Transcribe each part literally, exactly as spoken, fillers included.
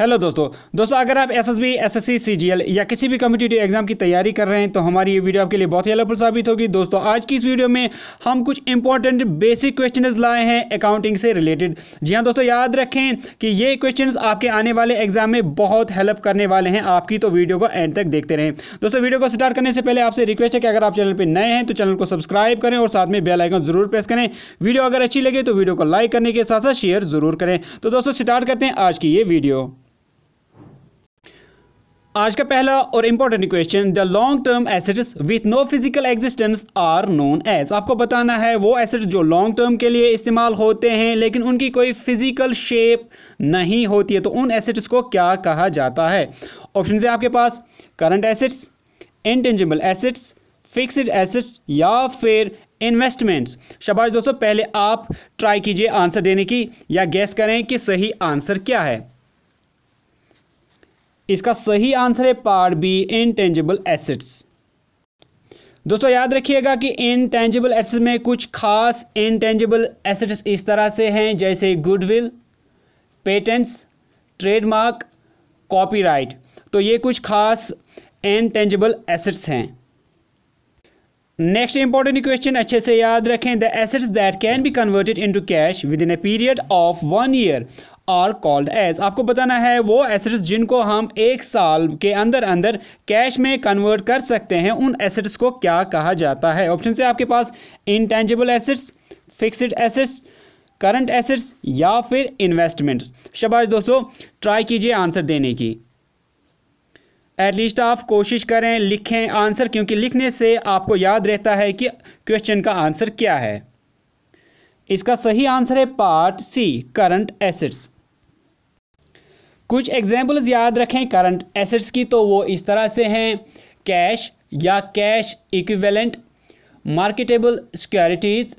Hello दोस्तों दोस्तों अगर आप एसएसबी, एसएससी, सीजीएल या किसी भी कॉम्पिटिटिव एग्जाम की तैयारी कर रहे हैं तो हमारी ये वीडियो आपके लिए बहुत ही हेल्पफुल साबित होगी। दोस्तों आज की इस वीडियो में हम कुछ इंपॉर्टेंट बेसिक क्वेश्चंस लाए हैं अकाउंटिंग से रिलेटेड। जी हां दोस्तों, याद रखें कि ये क्वेश्चंस आपके आने वाले एग्जाम में बहुत हेल्प करने वाले हैं आपकी, तो वीडियो को एंड तक देखते रहें। दोस्तों वीडियो को स्टार्ट करने से पहले आपसे रिक्वेस्ट है कि अगर आप चैनल पर नए हैं तो चैनल को सब्सक्राइब करें और साथ में बेल आइकन जरूर प्रेस करें। वीडियो अगर अच्छी लगे तो वीडियो को लाइक करने के साथ साथ शेयर जरूर करें। तो दोस्तों स्टार्ट करते हैं आज की ये वीडियो। आज का पहला और important question, the long term assets with no physical existence are known as. आपको बताना है वो एसेट्स जो लॉन्ग टर्म के लिए इस्तेमाल होते हैं लेकिन उनकी कोई फिजिकल शेप नहीं होती है, तो उन एसेट्स को क्या कहा जाता है। ऑप्शन है आपके पास current assets, intangible assets, fixed assets या फिर इन्वेस्टमेंट्स। शाबाश दोस्तों, पहले आप ट्राई कीजिए आंसर देने की या गैस करें कि सही आंसर क्या है। इसका सही आंसर है पार्ट बी, इनटेंजिबल एसेट्स। दोस्तों याद रखिएगा कि इनटेंजिबल एसेट्स में कुछ खास इनटेंजिबल एसेट्स इस तरह से हैं जैसे गुडविल, पेटेंट्स, ट्रेडमार्क, कॉपीराइट। तो ये कुछ खास इनटेंजिबल एसेट्स हैं। नेक्स्ट इंपॉर्टेंट क्वेश्चन, अच्छे से याद रखें, the assets that can be converted into cash with in a period of one year are called as. आपको बताना है वो एसेट्स जिनको हम एक साल के अंदर अंदर कैश में कन्वर्ट कर सकते हैं, उन एसेट्स को क्या कहा जाता है। ऑप्शन है आपके पास intangible assets, fixed assets, current assets या फिर इन्वेस्टमेंट्स। शाबाश दोस्तों, ट्राई कीजिए आंसर देने की, एटलीस्ट आप कोशिश करें लिखें आंसर, क्योंकि लिखने से आपको याद रहता है कि क्वेश्चन का आंसर क्या है। इसका सही आंसर है पार्ट सी, करंट एसेट्स। कुछ एग्जाम्पल्स याद रखें करंट एसेट्स की, तो वो इस तरह से हैं कैश या cash equivalent, marketable securities,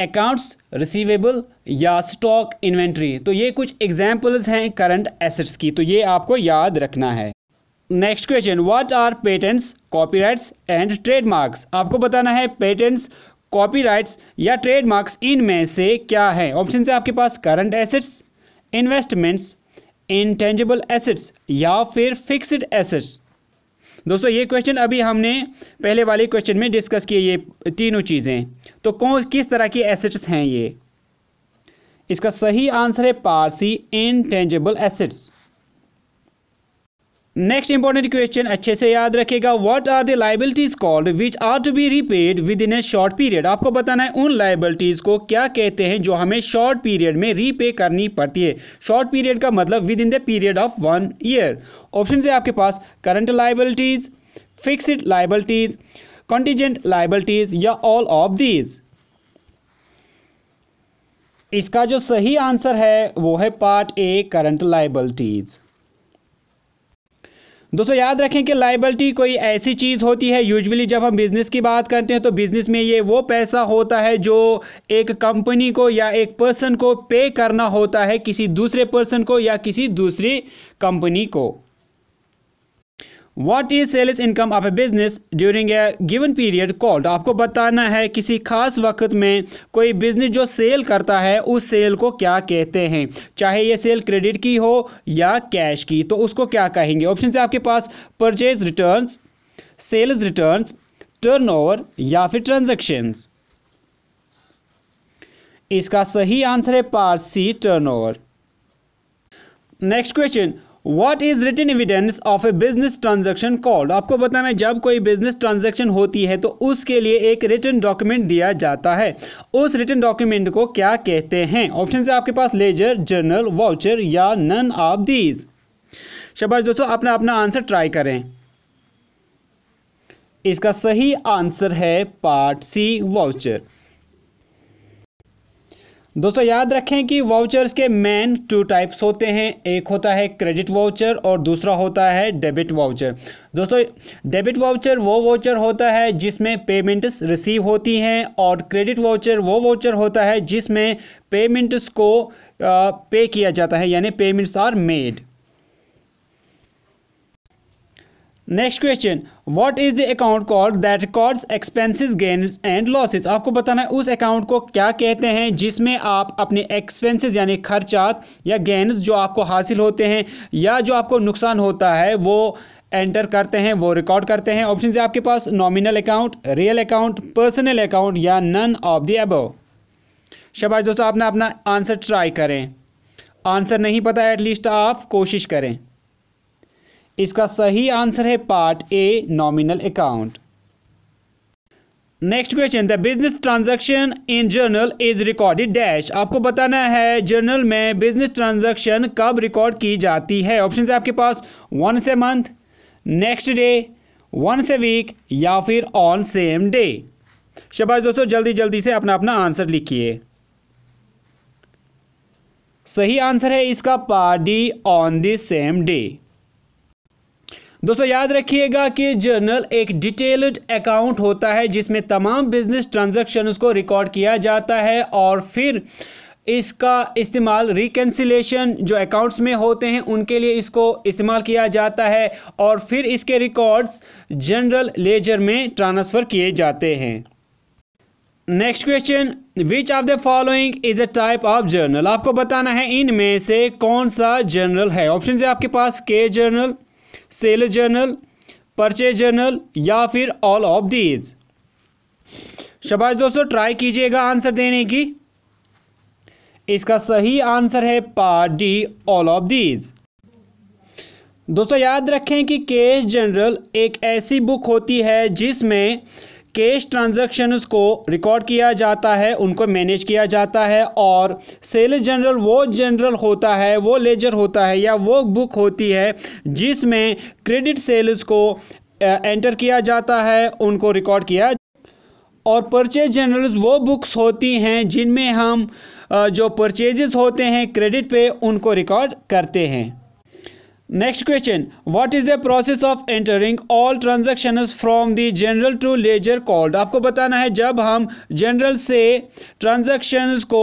accounts receivable या स्टॉक इन्वेंट्री। तो ये कुछ एग्जाम्पल्स हैं करंट एसेट्स की, तो ये आपको याद रखना है। Next question, what are patents, copyrights and trademarks. आपको बताना है पेटेंट्स, कॉपीराइट्स या ट्रेडमार्क्स इनमें से क्या है। ऑप्शन है आपके पास current assets, investments, intangible assets या फिर फिक्स्ड एसेट्स। दोस्तों ये क्वेश्चन अभी हमने पहले वाले क्वेश्चन में डिस्कस किए, ये तीनों चीज़ें। तो कौन किस तरह की एसेट्स हैं ये। इसका सही आंसर है part C, intangible assets. Next important question, अच्छे से याद रखेगा, what are the liabilities called which are to be repaid with in a short period. आपको बताना है उन लायबिलिटीज को क्या कहते हैं जो हमें शॉर्ट पीरियड में रीपे करनी पड़ती है। शॉर्ट पीरियड का मतलब with in the period of one year. Option है आपके पास current liabilities, fixed liabilities, contingent liabilities या ऑल ऑफ दीज। इसका जो सही आंसर है वो है पार्ट ए, करंट लायबिलिटीज। दोस्तों याद रखें कि लायबिलिटी कोई ऐसी चीज़ होती है, यूजुअली जब हम बिज़नेस की बात करते हैं तो बिज़नेस में ये वो पैसा होता है जो एक कंपनी को या एक पर्सन को पे करना होता है किसी दूसरे पर्सन को या किसी दूसरी कंपनी को। What is sales income of a business during a given period called. आपको बताना है किसी खास वक्त में कोई बिजनेस जो सेल करता है उस सेल को क्या कहते हैं, चाहे ये सेल क्रेडिट की हो या कैश की, तो उसको क्या कहेंगे। ऑप्शन है आपके पास purchase returns, sales returns, turnover या फिर ट्रांजैक्शंस। इसका सही आंसर है part C, turnover. Next question, What is written evidence of a business transaction called। आपको बताना है जब कोई बिजनेस ट्रांजैक्शन होती है तो उसके लिए एक रिटन डॉक्यूमेंट दिया जाता है, उस रिटन डॉक्यूमेंट को क्या कहते हैं। ऑप्शन है आपके पास लेजर, जर्नल, वाउचर या नन ऑफ दीज। शाबाश दोस्तों, अपना अपना आंसर ट्राई करें। इसका सही आंसर है पार्ट सी, वाउचर। दोस्तों याद रखें कि वाउचर्स के मेन टू टाइप्स होते हैं, एक होता है क्रेडिट वाउचर और दूसरा होता है डेबिट वाउचर। दोस्तों डेबिट वाउचर वो वाउचर होता है जिसमें पेमेंट्स रिसीव होती हैं, और क्रेडिट वाउचर वो वाउचर होता है जिसमें पेमेंट्स को पे किया जाता है, यानी payments are made. Next question, what is the account called that records expenses gains and losses. आपको बताना है उस अकाउंट को क्या कहते हैं जिसमें आप अपने एक्सपेंसेस यानी खर्चात या गेन्स जो आपको हासिल होते हैं या जो आपको नुकसान होता है वो एंटर करते हैं, वो रिकॉर्ड करते हैं। ऑप्शन है आपके पास nominal account, real account, personal account या नन ऑफ द अबव। शाबाश दोस्तों, आपने अपना आंसर ट्राई करें। आंसर नहीं पता है एटलीस्ट आप कोशिश करें। इसका सही आंसर है part A, nominal account. Next question, the business transaction in journal is recorded dash. आपको बताना है जर्नल में बिजनेस ट्रांजैक्शन कब रिकॉर्ड की जाती है। ऑप्शन है आपके पास once a month, next day, once a week या फिर ऑन सेम डे। शाबाश दोस्तों, जल्दी जल्दी से अपना अपना आंसर लिखिए। सही आंसर है इसका part D, on the same day. दोस्तों याद रखिएगा कि जर्नल एक डिटेल्ड अकाउंट होता है जिसमें तमाम बिजनेस ट्रांजैक्शंस को रिकॉर्ड किया जाता है और फिर इसका इस्तेमाल रिकन्सिलेशन जो अकाउंट्स में होते हैं उनके लिए इसको इस्तेमाल किया जाता है और फिर इसके रिकॉर्ड्स जनरल लेजर में ट्रांसफ़र किए जाते हैं। Next question, which of the following is a type of journal. आपको बताना है इनमें से कौन सा जर्नल है। ऑप्शन है आपके पास cash journal, sales journal, purchase journal या फिर ऑल ऑफ दीज। शाबाश दोस्तों, ट्राई कीजिएगा आंसर देने की। इसका सही आंसर है part D, all of these. दोस्तों याद रखें कि कैश जर्नल एक ऐसी बुक होती है जिसमें कैश ट्रांजैक्शंस को रिकॉर्ड किया जाता है, उनको मैनेज किया जाता है और सेल्स जनरल वो जनरल होता है, वो लेजर होता है या वो बुक होती है जिसमें क्रेडिट सेल्स को एंटर किया जाता है, उनको रिकॉर्ड किया, और परचेज जनरल्स वो बुक्स होती हैं जिनमें हम जो परचेजेस होते हैं क्रेडिट पे उनको रिकॉर्ड करते हैं। Next question, what is the process of entering all transactions from the general to ledger called. आपको बताना है जब हम जनरल से ट्रांजैक्शंस को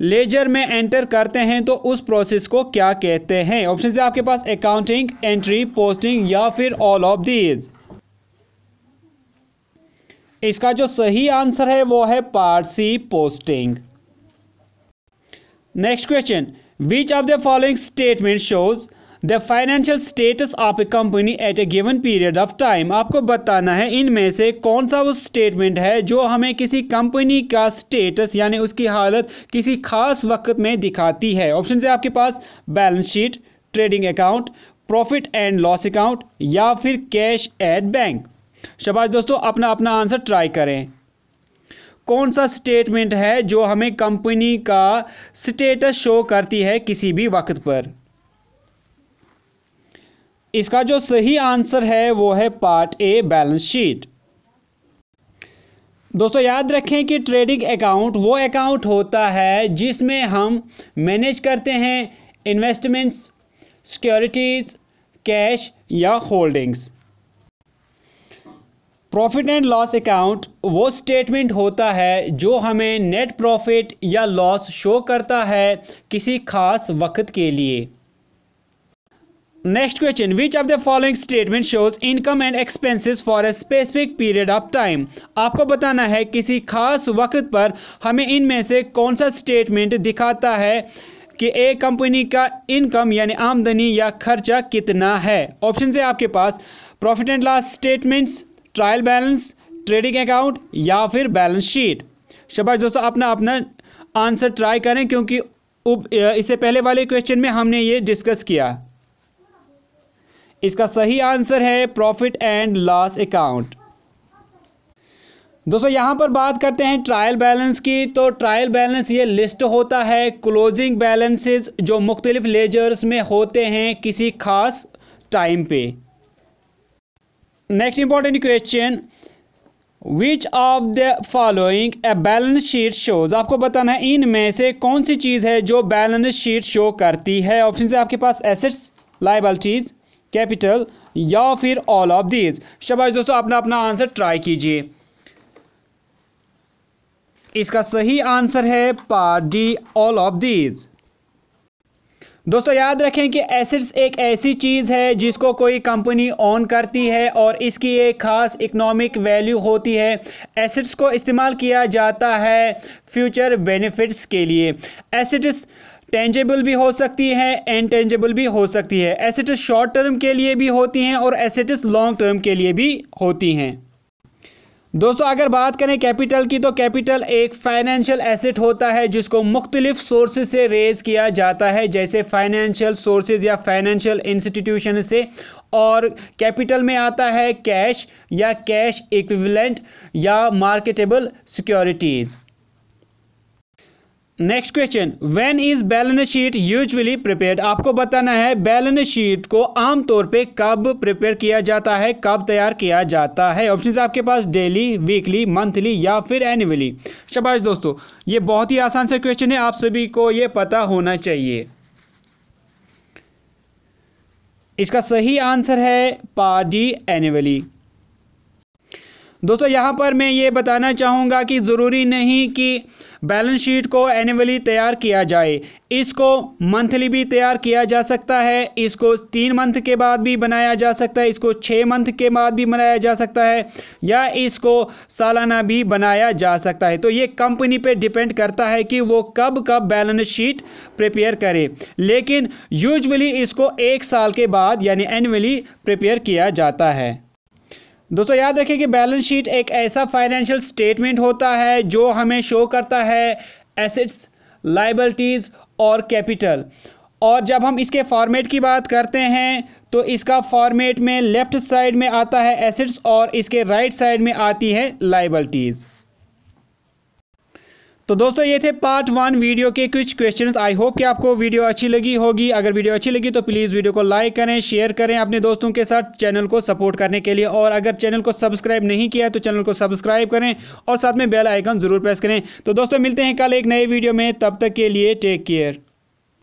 लेजर में एंटर करते हैं तो उस प्रोसेस को क्या कहते हैं। ऑप्शन है आपके पास अकाउंटिंग, एंट्री, पोस्टिंग या फिर ऑल ऑफ दीज। इसका जो सही आंसर है वो है part C, posting. Next question, which of the following statement shows the financial status of a company at a given period of time. आपको बताना है इनमें से कौन सा वो स्टेटमेंट है जो हमें किसी कंपनी का स्टेटस यानी उसकी हालत किसी खास वक्त में दिखाती है। ऑप्शन है आपके पास balance sheet, trading account, profit and loss account या फिर कैश एट बैंक। शाबाश दोस्तों, अपना अपना आंसर ट्राई करें। कौन सा स्टेटमेंट है जो हमें कंपनी का स्टेटस शो करती है किसी भी वक्त पर। इसका जो सही आंसर है वो है पार्ट ए, बैलेंस शीट। दोस्तों याद रखें कि ट्रेडिंग अकाउंट वो अकाउंट होता है जिसमें हम मैनेज करते हैं इन्वेस्टमेंट्स, सिक्योरिटीज़, कैश या holdings. Profit and loss account वो स्टेटमेंट होता है जो हमें नेट प्रॉफिट या लॉस शो करता है किसी खास वक्त के लिए। Next question, which of the following statement shows income and expenses for a specific period of time. आपको बताना है किसी खास वक्त पर हमें इनमें से कौन सा स्टेटमेंट दिखाता है कि एक कंपनी का इनकम यानी आमदनी या खर्चा कितना है। ऑप्शन है आपके पास profit and loss statements, trial balance, trading account या फिर बैलेंस शीट। शाबाश दोस्तों, अपना अपना आंसर ट्राई करें क्योंकि इससे पहले वाले क्वेश्चन में हमने ये डिस्कस किया। इसका सही आंसर है प्रॉफिट एंड लॉस अकाउंट। दोस्तों यहाँ पर बात करते हैं ट्रायल बैलेंस की, तो ट्रायल बैलेंस ये लिस्ट होता है क्लोजिंग बैलेंसेस जो मुख्तलिफ लेजर्स में होते हैं किसी खास टाइम पे। Next important question, which of the following a balance sheet shows. आपको बताना है इनमें से कौन सी चीज़ है जो बैलेंस शीट शो करती है। ऑप्शन है आपके पास एसेट्स, लायबिलिटीज, कैपिटल या फिर ऑल ऑफ दीज। शाबाश दोस्तों, अपना अपना आंसर ट्राई कीजिए। इसका सही आंसर है part D, all of these. दोस्तों याद रखें कि एसेट्स एक ऐसी चीज़ है जिसको कोई कंपनी ओन करती है और इसकी एक ख़ास इकोनॉमिक वैल्यू होती है। एसेट्स को इस्तेमाल किया जाता है फ्यूचर बेनिफिट्स के लिए। एसेट्स टेंजेबल भी हो सकती है, इनटेंजेबल भी हो सकती है। एसेट्स शॉर्ट टर्म के लिए भी होती हैं और एसेट्स लॉन्ग टर्म के लिए भी होती हैं। दोस्तों अगर बात करें कैपिटल की, तो कैपिटल एक फाइनेंशियल एसेट होता है जिसको मुख्तलिफ सोर्सेज से रेज किया जाता है, जैसे फाइनेंशियल सोर्सेज या फाइनेंशियल इंस्टीट्यूशन से। और कैपिटल में आता है कैश या कैश इक्विवेलेंट या marketable securities. Next question, when is balance sheet usually prepared? आपको बताना है बैलेंस शीट को आमतौर पे कब प्रिपेयर किया जाता है, कब तैयार किया जाता है। ऑप्शंस आपके पास डेली, वीकली, मंथली या फिर एनुअली। शाबाश दोस्तों, ये बहुत ही आसान सा क्वेश्चन है, आप सभी को ये पता होना चाहिए। इसका सही आंसर है पार्ट डी, एनुअली। दोस्तों यहाँ पर मैं ये बताना चाहूँगा कि ज़रूरी नहीं कि बैलेंस शीट को एनुअली तैयार किया जाए, इसको मंथली भी तैयार किया जा सकता है, इसको तीन मंथ के बाद भी बनाया जा सकता है, इसको छः मंथ के बाद भी बनाया जा सकता है या इसको सालाना भी बनाया जा सकता है। तो ये कंपनी पे डिपेंड करता है कि वो कब कब बैलेंस शीट प्रिपेयर करे, लेकिन यूजुअली इसको एक साल के बाद यानी एनुअली प्रिपेयर किया जाता है। दोस्तों याद रखें कि बैलेंस शीट एक ऐसा फाइनेंशियल स्टेटमेंट होता है जो हमें शो करता है एसेट्स, लायबिलिटीज़ और कैपिटल। और जब हम इसके फॉर्मेट की बात करते हैं तो इसका फॉर्मेट में लेफ़्ट साइड में आता है एसेट्स और इसके राइट साइड में आती है लायबिलिटीज़। तो दोस्तों ये थे पार्ट वन वीडियो के कुछ क्वेश्चंस। आई होप कि आपको वीडियो अच्छी लगी होगी। अगर वीडियो अच्छी लगी तो प्लीज़ वीडियो को लाइक करें, शेयर करें अपने दोस्तों के साथ चैनल को सपोर्ट करने के लिए। और अगर चैनल को सब्सक्राइब नहीं किया है तो चैनल को सब्सक्राइब करें और साथ में बेल आइकन ज़रूर प्रेस करें। तो दोस्तों मिलते हैं कल एक नए वीडियो में, तब तक के लिए टेक केयर।